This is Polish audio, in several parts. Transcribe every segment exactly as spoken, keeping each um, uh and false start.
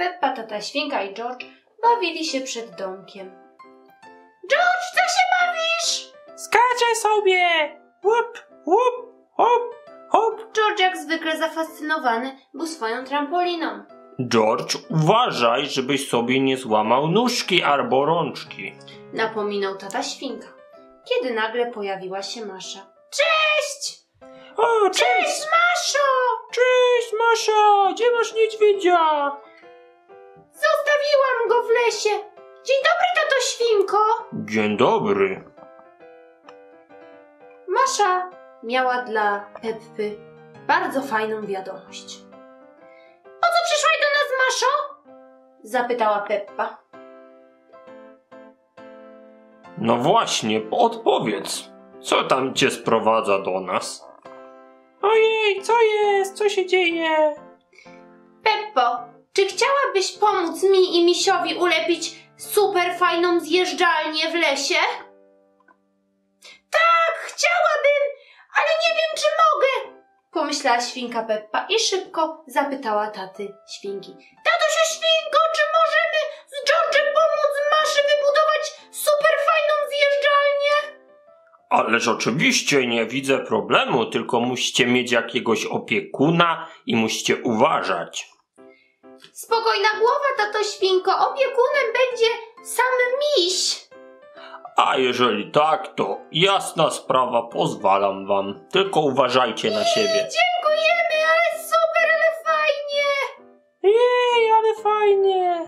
Peppa, tata Świnka i George bawili się przed domkiem. George, co się bawisz? Skaczę sobie! Łup, łup, hop, hop. George jak zwykle zafascynowany był swoją trampoliną. George, uważaj, żebyś sobie nie złamał nóżki albo rączki. Napominał tata Świnka, kiedy nagle pojawiła się Masza. Cześć! O, cześć! Cześć, Maszo! Cześć, Masza! Gdzie masz niedźwiedzia? Zostawiłam go w lesie. Dzień dobry, tato Świnko. Dzień dobry. Masza miała dla Peppy bardzo fajną wiadomość. Po co przyszłaś do nas, Maszo? Zapytała Peppa. No właśnie, odpowiedz. Co tam cię sprowadza do nas? Ojej, co jest? Co się dzieje? Peppo, czy chciałabyś pomóc mi i misiowi ulepić super fajną zjeżdżalnię w lesie? Tak, chciałabym, ale nie wiem, czy mogę, pomyślała Świnka Peppa i szybko zapytała taty Świnki. Tatusiu Świnko, czy możemy z George'em pomóc Maszy wybudować super fajną zjeżdżalnię? Ależ oczywiście, nie widzę problemu, tylko musicie mieć jakiegoś opiekuna i musicie uważać. Spokojna głowa, tato Świnko, opiekunem będzie sam miś. A jeżeli tak, to jasna sprawa, pozwalam wam, tylko uważajcie na I, siebie. Dziękujemy, ale super, ale fajnie. Jej, ale fajnie.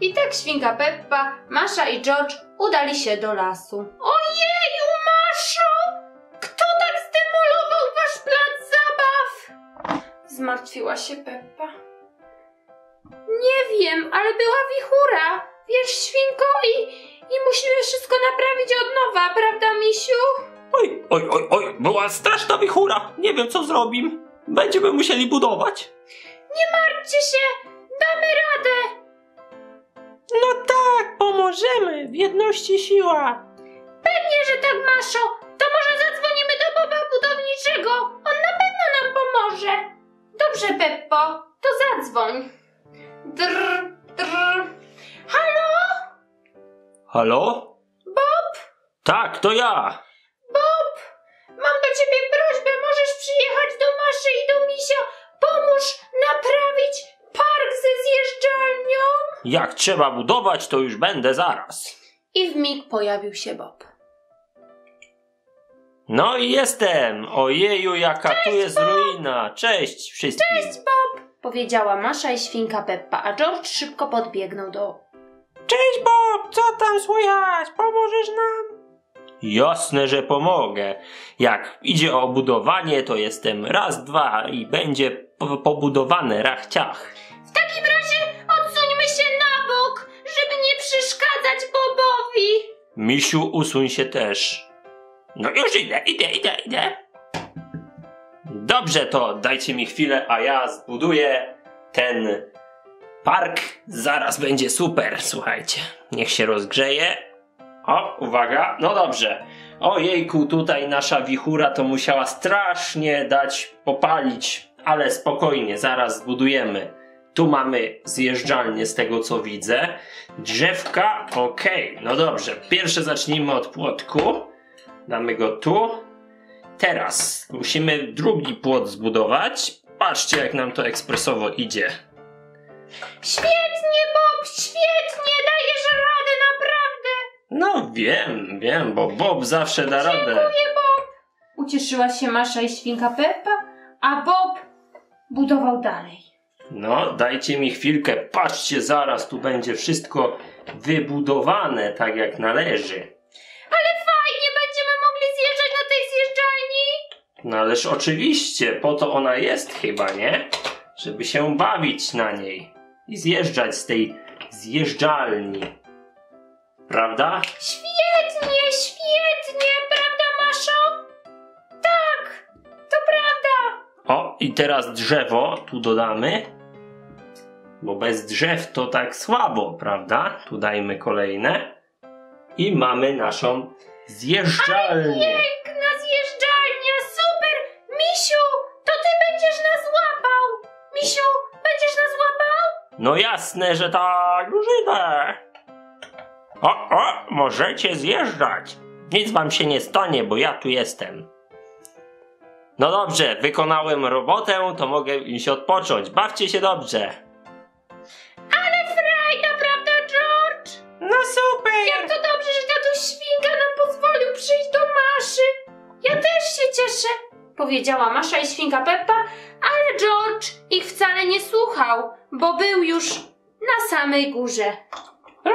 I tak Świnka Peppa, Masza i George udali się do lasu. Ojeju, Maszo, kto tak zdemolował wasz plac zabaw? Zmartwiła się Peppa. Nie wiem, ale była wichura. Wiesz, Świnko, i, i musimy wszystko naprawić od nowa, prawda, misiu? Oj, oj, oj, oj, była straszna wichura. Nie wiem, co zrobimy. Będziemy musieli budować. Nie martwcie się, damy radę. No tak, pomożemy. W jedności siła. Pewnie, że tak, Maszo. To może zadzwonimy do Boba Budowniczego. On na pewno nam pomoże. Dobrze, Peppo, to zadzwoń. Drr, drr. Halo? Halo? Bob? Tak, to ja. Bob, mam do ciebie prośbę. Możesz przyjechać do Maszy i do misia. Pomóż naprawić park ze zjeżdżalnią. Jak trzeba budować, to już będę zaraz. I w mig pojawił się Bob. No i jestem. Ojeju, jaka Cześć, tu jest Bob. ruina. Cześć wszystkim. Cześć, Bob. Powiedziała Masza i Świnka Peppa, a George szybko podbiegnął do... Cześć, Bob! Co tam słychać? Pomożesz nam? Jasne, że pomogę. Jak idzie o budowanie, to jestem raz, dwa i będzie pobudowane rach ciach. W takim razie odsuńmy się na bok, żeby nie przeszkadzać Bobowi. Misiu, usuń się też. No już idę, idę, idę, idę. Dobrze, to dajcie mi chwilę, a ja zbuduję ten park. Zaraz będzie super, słuchajcie. Niech się rozgrzeje. O, uwaga, no dobrze. Ojejku, tutaj nasza wichura to musiała strasznie dać popalić, ale spokojnie, zaraz zbudujemy. Tu mamy zjeżdżalnię z tego, co widzę. Drzewka, okej, okay. No dobrze. Pierwsze zacznijmy od płotku. Damy go tu. Teraz musimy drugi płot zbudować. Patrzcie, jak nam to ekspresowo idzie. Świetnie, Bob, świetnie, dajesz radę, naprawdę. No wiem, wiem, bo Bob zawsze da radę. Dziękuję, Bob. Ucieszyła się Masza i Świnka Peppa, a Bob budował dalej. No, dajcie mi chwilkę, patrzcie, zaraz tu będzie wszystko wybudowane tak, jak należy. No ależ oczywiście, po to ona jest chyba, nie? Żeby się bawić na niej i zjeżdżać z tej zjeżdżalni. Prawda? Świetnie, świetnie, prawda, Maszo? Tak, to prawda. O, i teraz drzewo tu dodamy, bo bez drzew to tak słabo, prawda? Tu dajmy kolejne i mamy naszą zjeżdżalnię. Ale piękna zjeżdżalnia, super! Misiu, to ty będziesz nas łapał! Misiu, będziesz nas łapał? No jasne, że tak, Żydę. O, o, możecie zjeżdżać. Nic wam się nie stanie, bo ja tu jestem. No dobrze, wykonałem robotę, to mogę im się odpocząć. Bawcie się dobrze. Ale frajda, prawda, George? No super. Jak to dobrze, że tatuś Świnka nam pozwolił przyjść do Maszy. Ja też się cieszę, powiedziała Masza i Świnka Peppa, ale George ich wcale nie słuchał, bo był już na samej górze. O,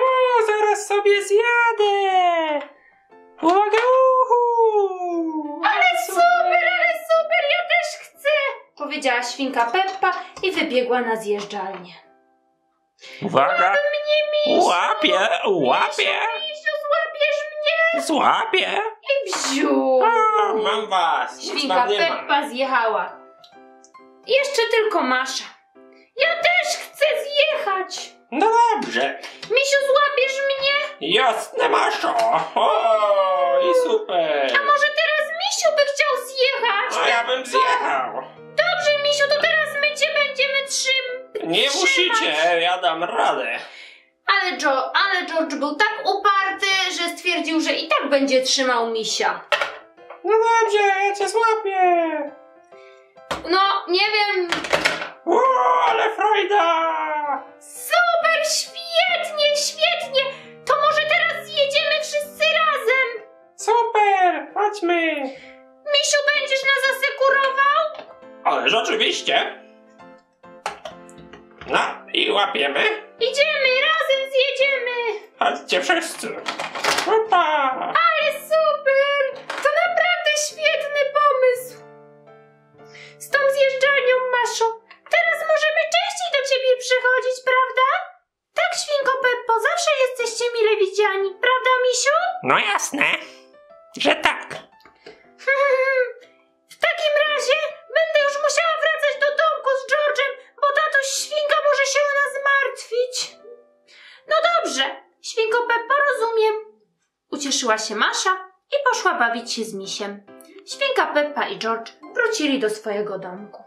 zaraz sobie zjadę. Uwaga, uhu! Ale super, ale super, ja też chcę! Powiedziała Świnka Peppa i wybiegła na zjezdzalnię. Uwaga! Mnie, łapie, łapie! Misiu, złapiesz mnie! Złapię! I bziu! A, mam was! Świnka Peppa zjechała. Jeszcze tylko Masza. Ja też chcę zjechać! No dobrze! Misiu, złapiesz mnie? Jasne, Maszo! O, i super! A może teraz Misiu by chciał zjechać? A ja bym zjechał! Dobrze, Misiu, to teraz my cię będziemy trzym... Nie trzymać. Musicie, ja dam radę! Ale, jo, ale George był tak uparty, że stwierdził, że i tak będzie trzymał Misia. No dobrze, ja cię złapię! No, nie wiem... O, ale frajda! Super, świetnie, świetnie! To może teraz jedziemy wszyscy razem! Super, chodźmy! Misiu, będziesz nas asekurował? Ależ oczywiście! No i łapiemy! Idziemy, razem zjedziemy! Chodźcie wszyscy! Opa. Ale super! To naprawdę świetny pomysł! Z tą zjeżdżalnią, Maszo! Teraz możemy częściej do ciebie przychodzić, prawda? Tak, Świnko Peppo, zawsze jesteście mile widziani, prawda, Misiu? No jasne, że tak. Hmm, w takim razie będę już musiała wracać do domku z George'em, bo tatuś Świnka może się o nas martwić. No dobrze, Świnko Peppo, rozumiem. Ucieszyła się Masza i poszła bawić się z misiem. Świnka Peppa i George wrócili do swojego domku.